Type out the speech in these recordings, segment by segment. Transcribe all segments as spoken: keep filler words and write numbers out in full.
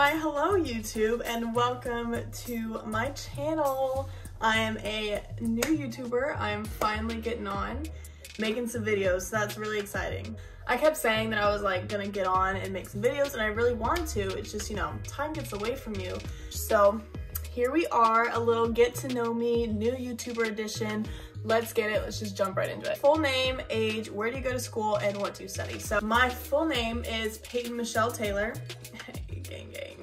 Why hello YouTube and welcome to my channel. I am a new YouTuber. I'm finally getting on, making some videos, so that's really exciting. I kept saying that I was like gonna get on and make some videos and I really want to, it's just, you know, time gets away from you. So here we are, a little get to know me, new YouTuber edition. Let's get it, let's just jump right into it. Full name, age, where do you go to school, and what do you study? So my full name is Peyton Michelle Taylor. Gang, gang.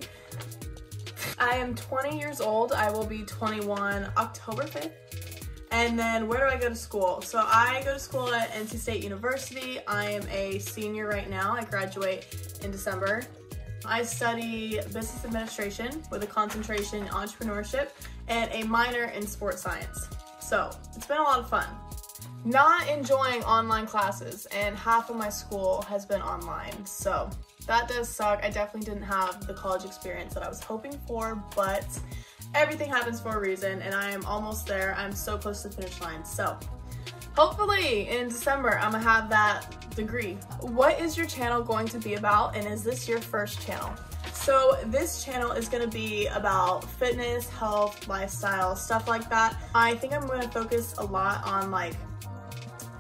I am twenty years old. I will be twenty-one October fifth. And then where do I go to school? So I go to school at N C State University. I am a senior right now. I graduate in December. I study business administration with a concentration in entrepreneurship and a minor in sports science. So it's been a lot of fun. Not enjoying online classes, and half of my school has been online. So that does suck. I definitely didn't have the college experience that I was hoping for, but everything happens for a reason and I am almost there. I'm so close to the finish line. So hopefully in December, I'm gonna have that degree. What is your channel going to be about, and is this your first channel? So this channel is gonna be about fitness, health, lifestyle, stuff like that. I think I'm gonna focus a lot on like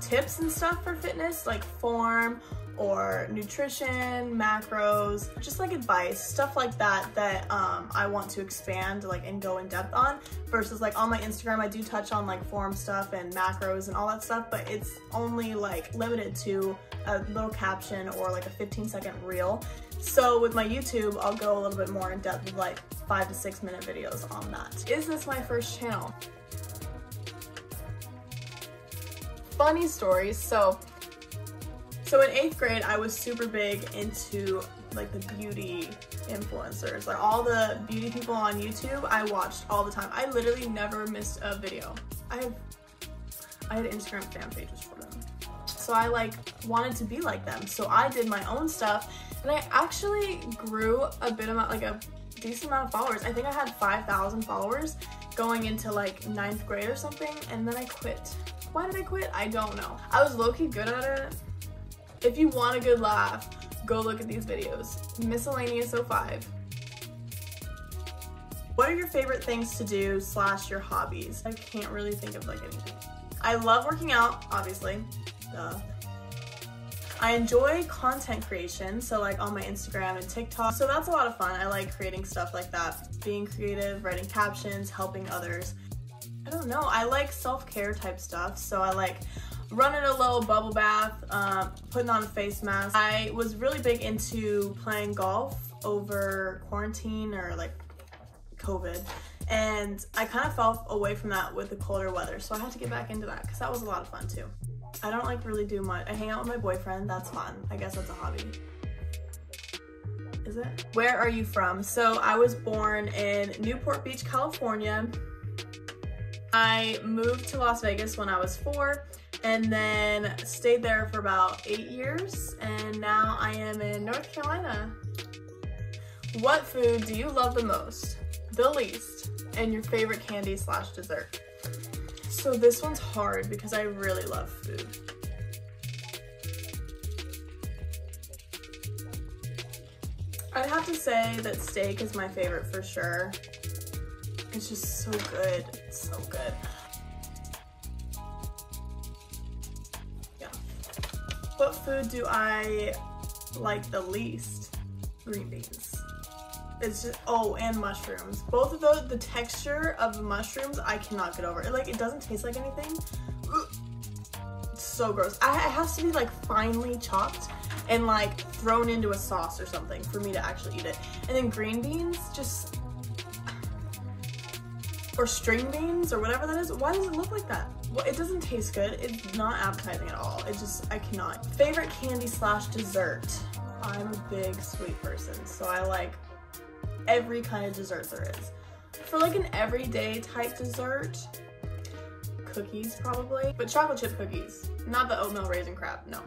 tips and stuff for fitness, like form, or nutrition, macros, just like advice, stuff like that that um, I want to expand like and go in depth on, versus like on my Instagram I do touch on like form stuff and macros and all that stuff, but it's only like limited to a little caption or like a fifteen second reel. So with my YouTube, I'll go a little bit more in depth with like five to six minute videos on that. Is this my first channel? Funny stories, so So in eighth grade, I was super big into like the beauty influencers, like all the beauty people on YouTube. I watched all the time. I literally never missed a video. I have, I had Instagram fan pages for them. So I like wanted to be like them. So I did my own stuff and I actually grew a bit amount, like a decent amount of followers. I think I had five thousand followers going into like ninth grade or something. And then I quit. Why did I quit? I don't know. I was low-key good at it. If you want a good laugh, go look at these videos. Miscellaneous oh five. What are your favorite things to do slash your hobbies? I can't really think of like anything. I love working out, obviously. Duh. I enjoy content creation, so like on my Instagram and TikTok. So that's a lot of fun. I like creating stuff like that. Being creative, writing captions, helping others. I don't know. I like self-care type stuff, so I like running a little bubble bath, uh, putting on a face mask. I was really big into playing golf over quarantine or like COVID, and I kind of fell away from that with the colder weather, so I had to get back into that because that was a lot of fun too. I don't like really do much. I hang out with my boyfriend, that's fun. I guess that's a hobby. Is it? Where are you from? So I was born in Newport Beach, California. I moved to Las Vegas when I was four, and then stayed there for about eight years, and now I am in North Carolina. What food do you love the most, the least, and your favorite candy slash dessert? So this one's hard because I really love food. I'd have to say that steak is my favorite for sure. It's just so good, so good. What food do I like the least? Green beans. It's just, oh, and mushrooms. Both of those, the texture of the mushrooms, I cannot get over. It, like, it doesn't taste like anything. It's so gross. I, it has to be like finely chopped and like thrown into a sauce or something for me to actually eat it. And then green beans, just, or string beans or whatever that is. Why does it look like that? Well, it doesn't taste good. It's not appetizing at all. It just, I cannot. Favorite candy slash dessert. I'm a big sweet person, so I like every kind of dessert there is. For like an everyday type dessert, cookies probably, but chocolate chip cookies, not the oatmeal raisin crap, no.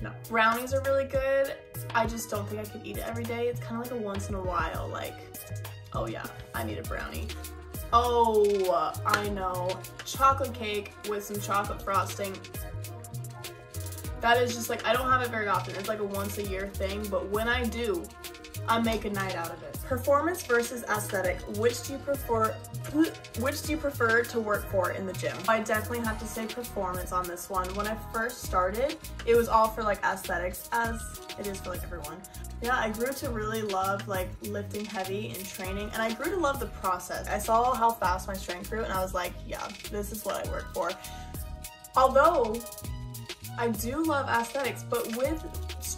No. Brownies are really good. I just don't think I could eat it every day. It's kind of like a once in a while, like, oh yeah, I need a brownie. Oh, I know. Chocolate cake with some chocolate frosting. That is just like, I don't have it very often. It's like a once a year thing, but when I do, I'll make a night out of it. Performance versus aesthetic. Which do you prefer? Which do you prefer to work for in the gym? I definitely have to say performance on this one. When I first started, it was all for like aesthetics, as it is for like everyone. Yeah, I grew to really love like lifting heavy and training, and I grew to love the process. I saw how fast my strength grew and I was like, yeah, this is what I work for. Although I do love aesthetics, but with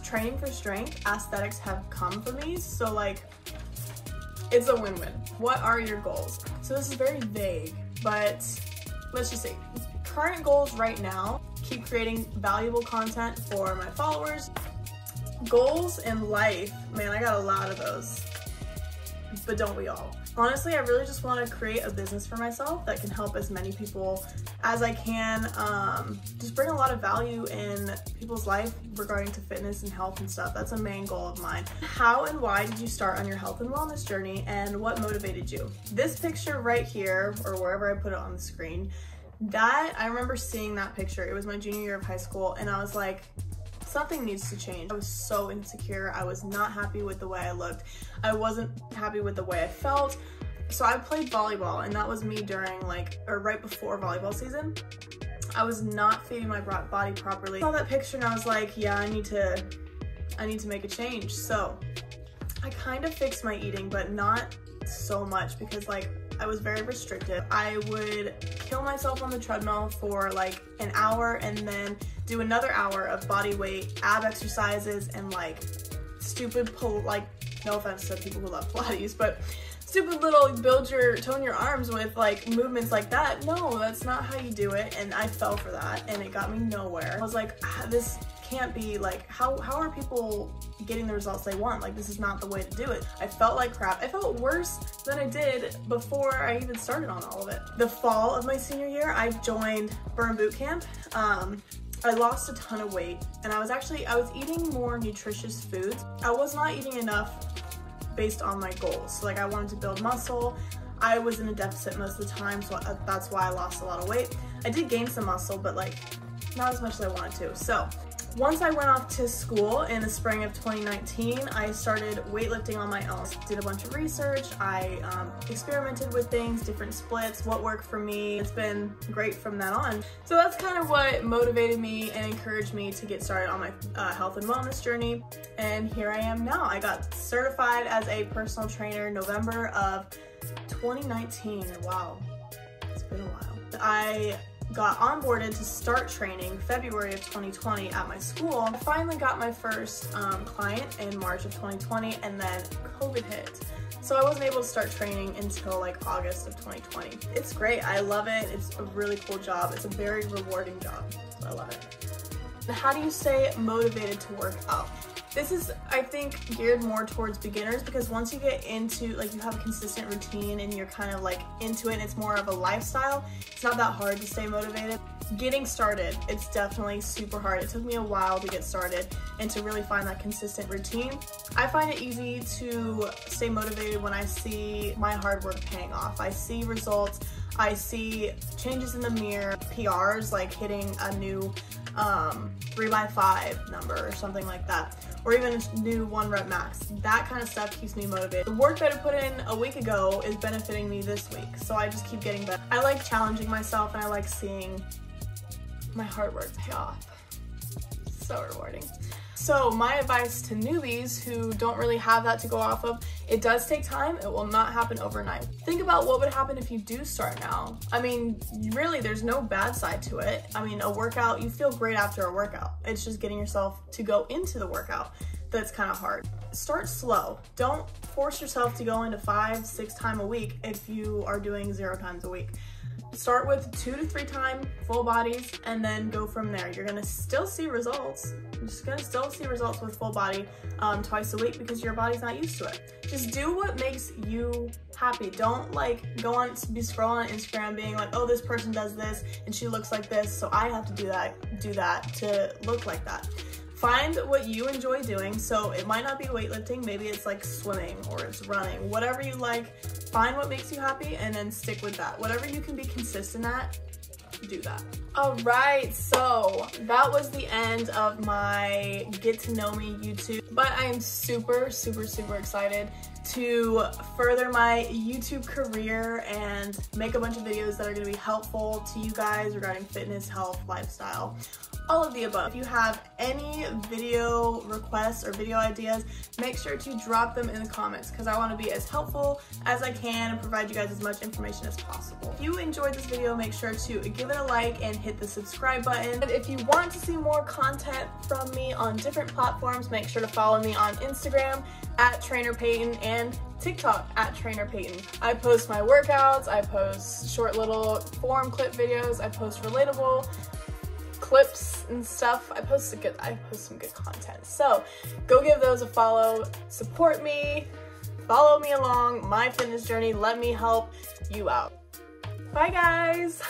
training for strength, aesthetics have come for me, so like it's a win-win. What are your goals? So this is very vague, but let's just say current goals right now: keep creating valuable content for my followers. Goals in life, man, I got a lot of those, but don't we all? Honestly, I really just want to create a business for myself that can help as many people as I can, um, just bring a lot of value in people's life regarding to fitness and health and stuff. That's a main goal of mine. How and why did you start on your health and wellness journey, and what motivated you? This picture right here, or wherever I put it on the screen, that, I remember seeing that picture. It was my junior year of high school, and I was like, something needs to change. I was so insecure. I was not happy with the way I looked. I wasn't happy with the way I felt. So I played volleyball, and that was me during like, or right before volleyball season. I was not feeding my body properly. I saw that picture and I was like, yeah, I need to, I need to make a change. So I kind of fixed my eating, but not so much, because like I was very restrictive. I would kill myself on the treadmill for like an hour and then do another hour of body weight, ab exercises, and like stupid pull, like no offense to people who love Pilates, but stupid little build your, tone your arms with like movements like that. No, that's not how you do it. And I fell for that and it got me nowhere. I was like, ah, this can't be like, how, how are people getting the results they want? Like, this is not the way to do it. I felt like crap. I felt worse than I did before I even started on all of it. The fall of my senior year, I joined Burn Boot Camp. Um, I lost a ton of weight, and I was actually, I was eating more nutritious foods. I was not eating enough based on my goals. So like I wanted to build muscle. I was in a deficit most of the time, so that's why I lost a lot of weight. I did gain some muscle, but like not as much as I wanted to. So once I went off to school in the spring of twenty nineteen, I started weightlifting on my own. Did a bunch of research. I um, experimented with things, different splits, what worked for me. It's been great from then on. So that's kind of what motivated me and encouraged me to get started on my uh, health and wellness journey. And here I am now. I got certified as a personal trainer in November of twenty nineteen. Wow, it's been a while. I got onboarded to start training February of twenty twenty at my school. I finally got my first um, client in March of twenty twenty, and then COVID hit. So I wasn't able to start training until like August of twenty twenty. It's great, I love it. It's a really cool job. It's a very rewarding job, so I love it. How do you stay motivated to work out? This is, I think, geared more towards beginners, because once you get into, like, you have a consistent routine and you're kind of, like, into it and it's more of a lifestyle, it's not that hard to stay motivated. Getting started, it's definitely super hard. It took me a while to get started and to really find that consistent routine. I find it easy to stay motivated when I see my hard work paying off. I see results. I see changes in the mirror, P Rs, like hitting a new um, three by five number or something like that, or even a new one rep max. That kind of stuff keeps me motivated. The work that I put in a week ago is benefiting me this week, so I just keep getting better. I like challenging myself, and I like seeing my hard work pay off. So rewarding. So my advice to newbies who don't really have that to go off of, it does take time, it will not happen overnight. Think about what would happen if you do start now. I mean, really, there's no bad side to it. I mean, a workout, you feel great after a workout. It's just getting yourself to go into the workout that's kind of hard. Start slow. Don't force yourself to go into five, six times a week if you are doing zero times a week. Start with two to three time full bodies and then go from there. You're gonna still see results. You're just gonna still see results with full body um, twice a week, because your body's not used to it. Just do what makes you happy. Don't like go on, be scrolling on Instagram being like, oh, this person does this and she looks like this, so I have to do that, do that to look like that. Find what you enjoy doing. So it might not be weightlifting, maybe it's like swimming or it's running, whatever you like. Find what makes you happy and then stick with that. Whatever you can be consistent at, do that. All right, so that was the end of my Get to Know Me YouTube, but I am super, super, super excited to further my YouTube career and make a bunch of videos that are going to be helpful to you guys regarding fitness, health, lifestyle, all of the above. If you have any video requests or video ideas, make sure to drop them in the comments because I want to be as helpful as I can and provide you guys as much information as possible. If you enjoyed this video, make sure to give it a like and hit the subscribe button. And if you want to see more content from me on different platforms, make sure to follow me on Instagram at Trainer Peyton and TikTok at Trainer Peyton. I post my workouts, I post short little form clip videos, I post relatable clips and stuff. I post a good, I post some good content. So go give those a follow, support me, follow me along my fitness journey. Let me help you out. Bye guys.